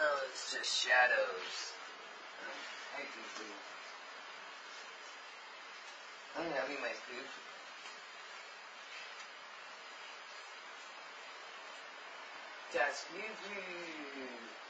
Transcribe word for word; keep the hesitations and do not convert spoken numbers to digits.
Oh, it's just shadows. I hate food. I'm having my food. That's me, food.